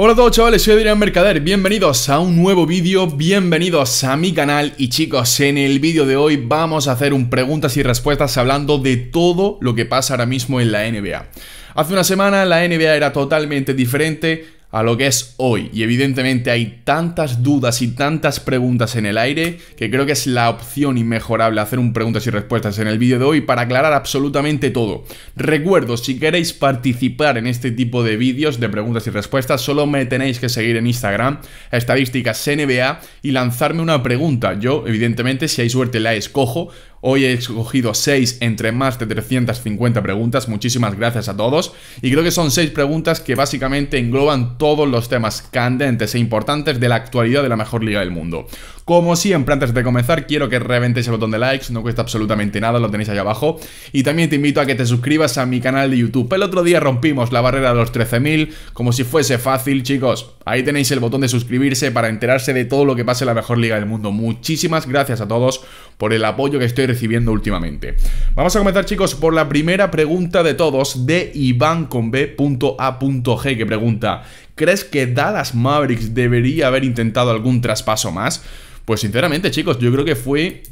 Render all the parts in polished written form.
Hola a todos chavales, soy Adrián Mercader, bienvenidos a un nuevo vídeo, bienvenidos a mi canal. Y chicos, en el vídeo de hoy vamos a hacer un preguntas y respuestas hablando de todo lo que pasa ahora mismo en la NBA. Hace una semana la NBA era totalmente diferente a lo que es hoy, y evidentemente hay tantas dudas y tantas preguntas en el aire que creo que es la opción inmejorable hacer un preguntas y respuestas en el vídeo de hoy para aclarar absolutamente todo. Recuerdo, si queréis participar en este tipo de vídeos de preguntas y respuestas, solo me tenéis que seguir en Instagram, estadísticas NBA, y lanzarme una pregunta. Yo evidentemente, si hay suerte, la escojo. Hoy he escogido 6 entre más de 350 preguntas, muchísimas gracias a todos. Y creo que son 6 preguntas que básicamente engloban todos los temas candentes e importantes de la actualidad de la mejor liga del mundo. Como siempre, antes de comenzar, quiero que reventéis el botón de likes, no cuesta absolutamente nada, lo tenéis ahí abajo. Y también te invito a que te suscribas a mi canal de YouTube. El otro día rompimos la barrera de los 13.000, como si fuese fácil, chicos. Ahí tenéis el botón de suscribirse para enterarse de todo lo que pasa en la mejor liga del mundo. Muchísimas gracias a todos por el apoyo que estoy recibiendo últimamente. Vamos a comenzar, chicos, por la primera pregunta de todos, de Iván con B.A.G, que pregunta: ¿crees que Dallas Mavericks debería haber intentado algún traspaso más? Pues sinceramente, chicos, yo creo que fue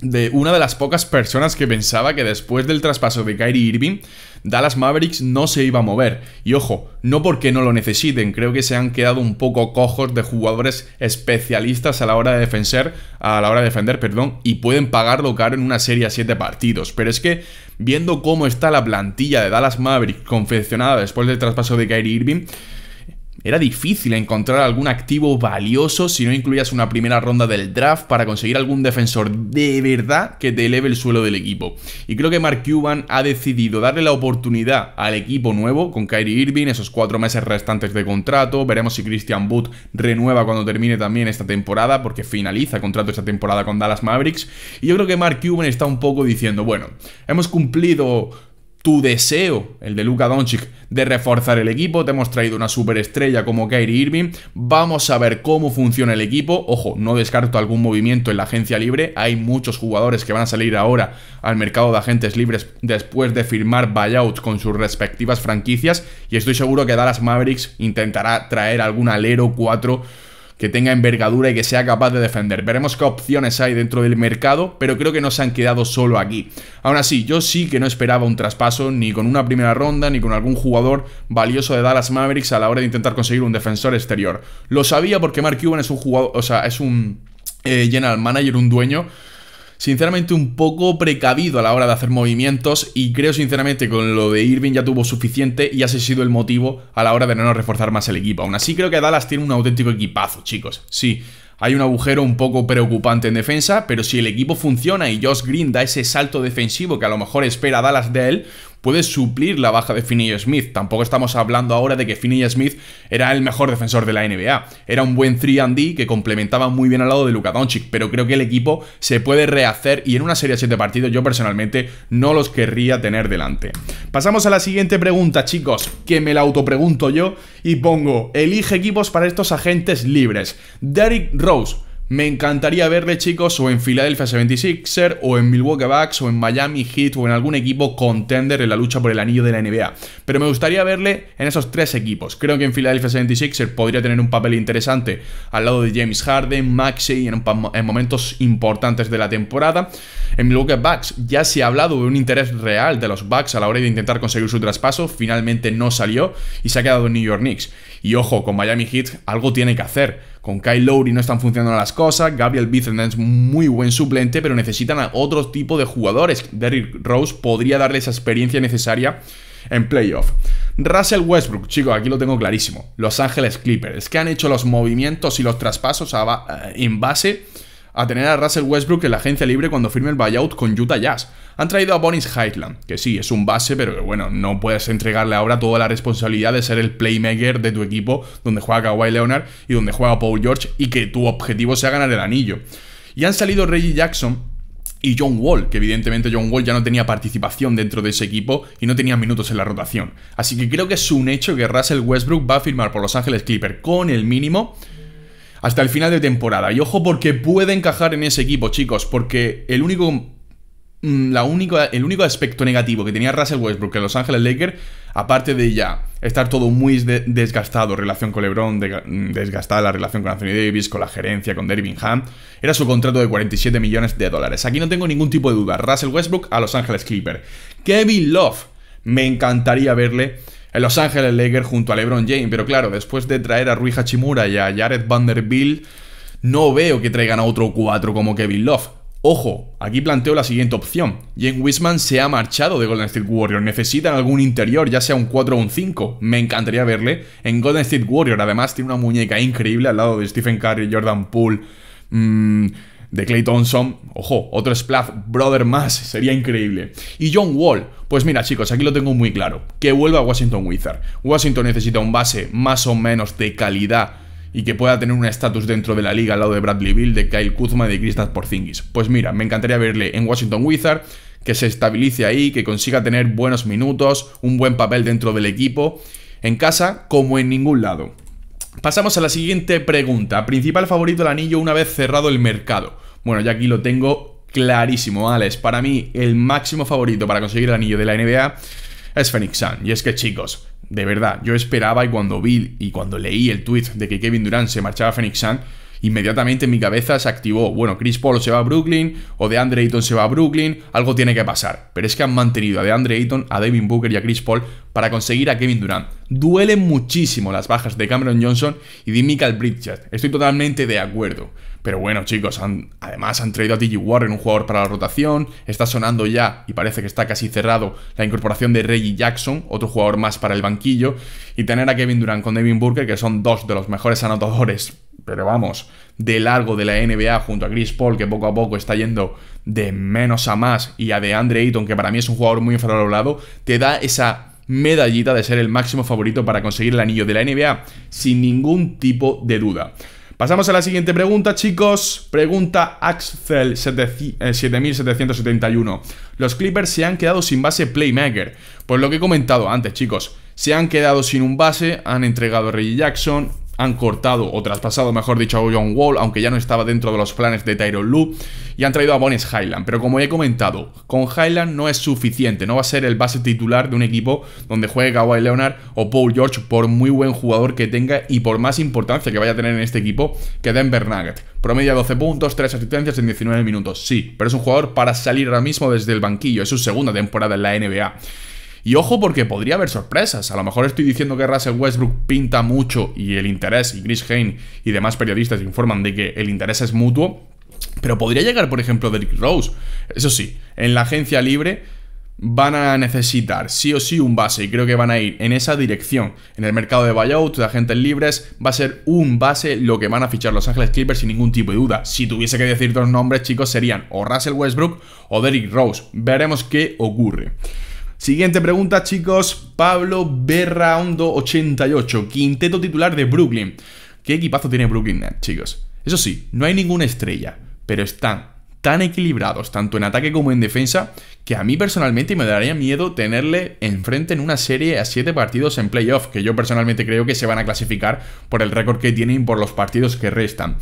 de una de las pocas personas que pensaba que después del traspaso de Kyrie Irving, Dallas Mavericks no se iba a mover. Y ojo, no porque no lo necesiten, creo que se han quedado un poco cojos de jugadores especialistas a la hora de defender, y pueden pagarlo caro en una serie a 7 partidos. Pero es que, viendo cómo está la plantilla de Dallas Mavericks confeccionada después del traspaso de Kyrie Irving, era difícil encontrar algún activo valioso si no incluías una primera ronda del draft para conseguir algún defensor de verdad que te eleve el suelo del equipo. Y creo que Mark Cuban ha decidido darle la oportunidad al equipo nuevo con Kyrie Irving, esos 4 meses restantes de contrato. Veremos si Christian Wood renueva cuando termine también esta temporada, porque finaliza contrato esta temporada con Dallas Mavericks. Y yo creo que Mark Cuban está un poco diciendo: bueno, hemos cumplido tu deseo, el de Luka Doncic, de reforzar el equipo, te hemos traído una superestrella como Kyrie Irving, vamos a ver cómo funciona el equipo. Ojo, no descarto algún movimiento en la agencia libre, hay muchos jugadores que van a salir ahora al mercado de agentes libres después de firmar buyouts con sus respectivas franquicias, y estoy seguro que Dallas Mavericks intentará traer algún alero 4 que tenga envergadura y que sea capaz de defender. Veremos qué opciones hay dentro del mercado, pero creo que no se han quedado solo aquí. Aún así, yo sí que no esperaba un traspaso, ni con una primera ronda, ni con algún jugador valioso de Dallas Mavericks a la hora de intentar conseguir un defensor exterior. Lo sabía porque Mark Cuban es un jugador, o sea, es un general manager, un dueño, sinceramente un poco precavido a la hora de hacer movimientos, y creo sinceramente con lo de Irving ya tuvo suficiente y ese ha sido el motivo a la hora de no reforzar más el equipo. Aún así creo que Dallas tiene un auténtico equipazo, chicos. Sí, hay un agujero un poco preocupante en defensa, pero si el equipo funciona y Josh Green da ese salto defensivo que a lo mejor espera Dallas de él, puede suplir la baja de Finney Smith. Tampoco estamos hablando ahora de que Finney Smith era el mejor defensor de la NBA. Era un buen 3-and-D que complementaba muy bien al lado de Luka Doncic, pero creo que el equipo se puede rehacer y en una serie de 7 partidos yo personalmente no los querría tener delante. Pasamos a la siguiente pregunta, chicos, que me la autopregunto yo y pongo: elige equipos para estos agentes libres. Derrick Rose. Me encantaría verle, chicos, o en Filadelfia 76er, o en Milwaukee Bucks, o en Miami Heat, o en algún equipo contender en la lucha por el anillo de la NBA. Pero me gustaría verle en esos 3 equipos. Creo que en Filadelfia 76er podría tener un papel interesante al lado de James Harden, Maxey, en momentos importantes de la temporada. En Milwaukee Bucks ya se ha hablado de un interés real de los Bucks a la hora de intentar conseguir su traspaso. Finalmente no salió y se ha quedado en New York Knicks. Y ojo, con Miami Heat algo tiene que hacer. Con Kyle Lowry no están funcionando las cosas, Gabriel Bethlehem es muy buen suplente, pero necesitan a otro tipo de jugadores. Derrick Rose podría darle esa experiencia necesaria en playoff. Russell Westbrook, chicos, aquí lo tengo clarísimo. Los Ángeles Clippers, que han hecho los movimientos y los traspasos en base a tener a Russell Westbrook en la agencia libre cuando firme el buyout con Utah Jazz. Han traído a Bones Highland, que sí, es un base, pero bueno, no puedes entregarle ahora toda la responsabilidad de ser el playmaker de tu equipo, donde juega Kawhi Leonard y donde juega Paul George, y que tu objetivo sea ganar el anillo. Y han salido Reggie Jackson y John Wall, que evidentemente John Wall ya no tenía participación dentro de ese equipo y no tenía minutos en la rotación. Así que creo que es un hecho que Russell Westbrook va a firmar por Los Ángeles Clippers con el mínimo hasta el final de temporada. Y ojo, porque puede encajar en ese equipo, chicos, porque el único el único aspecto negativo que tenía Russell Westbrook en Los Ángeles Lakers, aparte de ya estar todo muy desgastado, relación con LeBron, desgastada la relación con Anthony Davis, con la gerencia, con Darvin Ham, era su contrato de 47 millones de dólares. Aquí no tengo ningún tipo de duda. Russell Westbrook a Los Ángeles Clippers. Kevin Love, me encantaría verle en Los Ángeles Lakers junto a LeBron James, pero claro, después de traer a Rui Hachimura y a Jared Vanderbilt, no veo que traigan a otro 4 como Kevin Love. Ojo, aquí planteo la siguiente opción. James Wiseman se ha marchado de Golden State Warriors. Necesitan algún interior, ya sea un 4 o un 5. Me encantaría verle en Golden State Warriors. Además, tiene una muñeca increíble al lado de Stephen Curry, Jordan Poole, de Klay Thompson. Ojo, otro Splash Brother más. Sería increíble. Y John Wall. Pues mira, chicos, aquí lo tengo muy claro. Que vuelva a Washington Wizards. Washington necesita un base más o menos de calidad y que pueda tener un estatus dentro de la liga al lado de Bradley Beal, de Kyle Kuzma, de Kristaps Porzingis. Pues mira, me encantaría verle en Washington Wizards, que se estabilice ahí, que consiga tener buenos minutos, un buen papel dentro del equipo, en casa como en ningún lado. Pasamos a la siguiente pregunta. Principal favorito del anillo una vez cerrado el mercado. Bueno, ya aquí lo tengo clarísimo, Alex. Para mí, el máximo favorito para conseguir el anillo de la NBA es Phoenix Suns. Y es que, chicos, de verdad, yo esperaba, y cuando vi y cuando leí el tweet de que Kevin Durant se marchaba a Phoenix Suns, inmediatamente en mi cabeza se activó, bueno, Chris Paul se va a Brooklyn, o DeAndre Ayton se va a Brooklyn, algo tiene que pasar. Pero es que han mantenido a DeAndre Ayton, a Devin Booker y a Chris Paul para conseguir a Kevin Durant. Duelen muchísimo las bajas de Cameron Johnson y de Mikal Bridges, estoy totalmente de acuerdo. Pero bueno, chicos, además han traído a T.J. Warren, un jugador para la rotación. Está sonando ya, y parece que está casi cerrado, la incorporación de Reggie Jackson, otro jugador más para el banquillo. Y tener a Kevin Durant con Devin Booker, que son dos de los mejores anotadores, pero vamos, de largo, de la NBA, junto a Chris Paul, que poco a poco está yendo de menos a más, y a DeAndre Ayton, que para mí es un jugador muy infravalorado, te da esa medallita de ser el máximo favorito para conseguir el anillo de la NBA, sin ningún tipo de duda. Pasamos a la siguiente pregunta, chicos. Pregunta Axel 7771. ¿Los Clippers se han quedado sin base playmaker? Pues lo que he comentado antes, chicos. Se han quedado sin un base, han entregado a Reggie Jackson, han cortado o traspasado, mejor dicho, a John Wall, aunque ya no estaba dentro de los planes de Tyronn Lue, y han traído a Bones Highland. Pero como he comentado, con Highland no es suficiente. No va a ser el base titular de un equipo donde juegue Kawhi Leonard o Paul George, por muy buen jugador que tenga y por más importancia que vaya a tener en este equipo que Denver Nuggets. Promedia 12 puntos, 3 asistencias en 19 minutos. Sí, pero es un jugador para salir ahora mismo desde el banquillo. Es su segunda temporada en la NBA. Y ojo, porque podría haber sorpresas. A lo mejor estoy diciendo que Russell Westbrook pinta mucho, y el interés, y Chris Hayne y demás periodistas informan de que el interés es mutuo, pero podría llegar, por ejemplo, Derrick Rose. Eso sí, en la agencia libre van a necesitar sí o sí un base, y creo que van a ir en esa dirección. En el mercado de buyout, de agentes libres, va a ser un base lo que van a fichar Los Ángeles Clippers, sin ningún tipo de duda. Si tuviese que decir dos nombres, chicos, serían o Russell Westbrook o Derrick Rose. Veremos qué ocurre. Siguiente pregunta, chicos. Pablo Berraondo 88. Quinteto titular de Brooklyn. ¿Qué equipazo tiene Brooklyn Nets, chicos? Eso sí, no hay ninguna estrella, pero están tan equilibrados, tanto en ataque como en defensa, que a mí personalmente me daría miedo tenerle enfrente en una serie a 7 partidos en playoff, que yo personalmente creo que se van a clasificar por el récord que tienen y por los partidos que restan.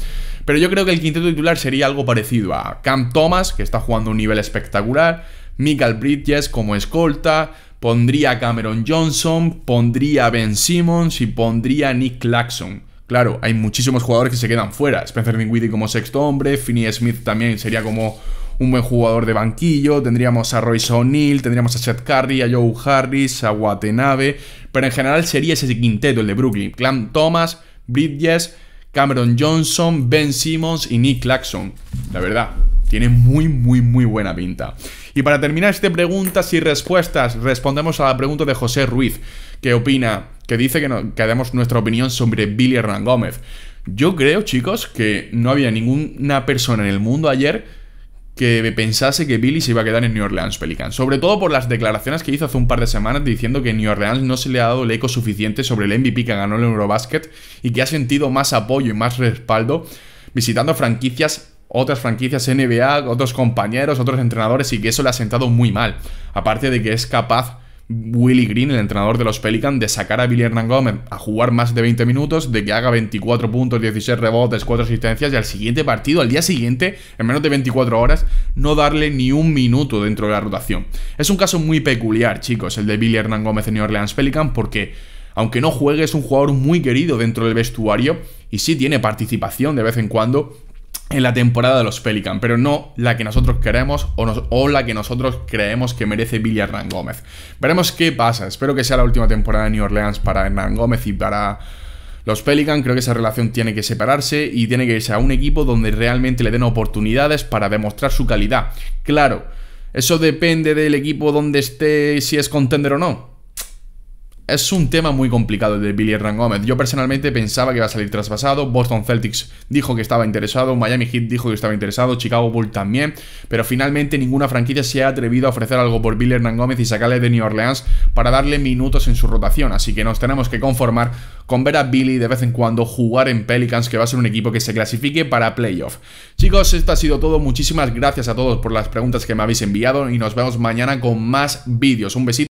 Pero yo creo que el quinteto titular sería algo parecido a Cam Thomas, que está jugando a un nivel espectacular, Mikal Bridges como escolta, pondría a Cameron Johnson, pondría a Ben Simmons y pondría a Nick Claxon. Claro, hay muchísimos jugadores que se quedan fuera. Spencer Dinwiddie como sexto hombre, Finney Smith también sería como un buen jugador de banquillo, tendríamos a Royce O'Neal, tendríamos a Seth Curry, a Joe Harris, a Watanabe, pero en general sería ese quinteto, el de Brooklyn: Cam Thomas, Bridges, Cameron Johnson, Ben Simmons y Nick Claxon. La verdad, tiene muy buena pinta. Y para terminar este preguntas y respuestas, respondemos a la pregunta de José Ruiz, que opina, que dice que demos nuestra opinión sobre Billy Hernangómez. Yo creo, chicos, que no había ninguna persona en el mundo ayer que pensase que Billy se iba a quedar en New Orleans Pelicans, sobre todo por las declaraciones que hizo hace un par de semanas diciendo que en New Orleans no se le ha dado el eco suficiente sobre el MVP que ganó el Eurobasket, y que ha sentido más apoyo y más respaldo visitando franquicias, otras franquicias NBA, otros compañeros, otros entrenadores, y que eso le ha sentado muy mal. Aparte de que es capaz Willie Green, el entrenador de los Pelicans, de sacar a Billy Hernangómez a jugar más de 20 minutos, de que haga 24 puntos, 16 rebotes, 4 asistencias, y al siguiente partido, al día siguiente, en menos de 24 horas, no darle ni un minuto dentro de la rotación. Es un caso muy peculiar, chicos, el de Billy Hernangómez en New Orleans Pelicans, porque aunque no juegue, es un jugador muy querido dentro del vestuario y sí tiene participación de vez en cuando en la temporada de los Pelicans, pero no la que nosotros queremos o la que nosotros creemos que merece Billy Hernangómez. Veremos qué pasa. Espero que sea la última temporada de New Orleans para Hernangómez y para los Pelicans. Creo que esa relación tiene que separarse y tiene que irse a un equipo donde realmente le den oportunidades para demostrar su calidad. Claro, eso depende del equipo donde esté, si es contender o no. Es un tema muy complicado el de Billy Hernangómez. Yo personalmente pensaba que iba a salir traspasado. Boston Celtics dijo que estaba interesado. Miami Heat dijo que estaba interesado. Chicago Bulls también. Pero finalmente ninguna franquicia se ha atrevido a ofrecer algo por Billy Hernangómez y sacarle de New Orleans para darle minutos en su rotación. Así que nos tenemos que conformar con ver a Billy de vez en cuando jugar en Pelicans, que va a ser un equipo que se clasifique para playoff. Chicos, esto ha sido todo. Muchísimas gracias a todos por las preguntas que me habéis enviado y nos vemos mañana con más vídeos. Un besito.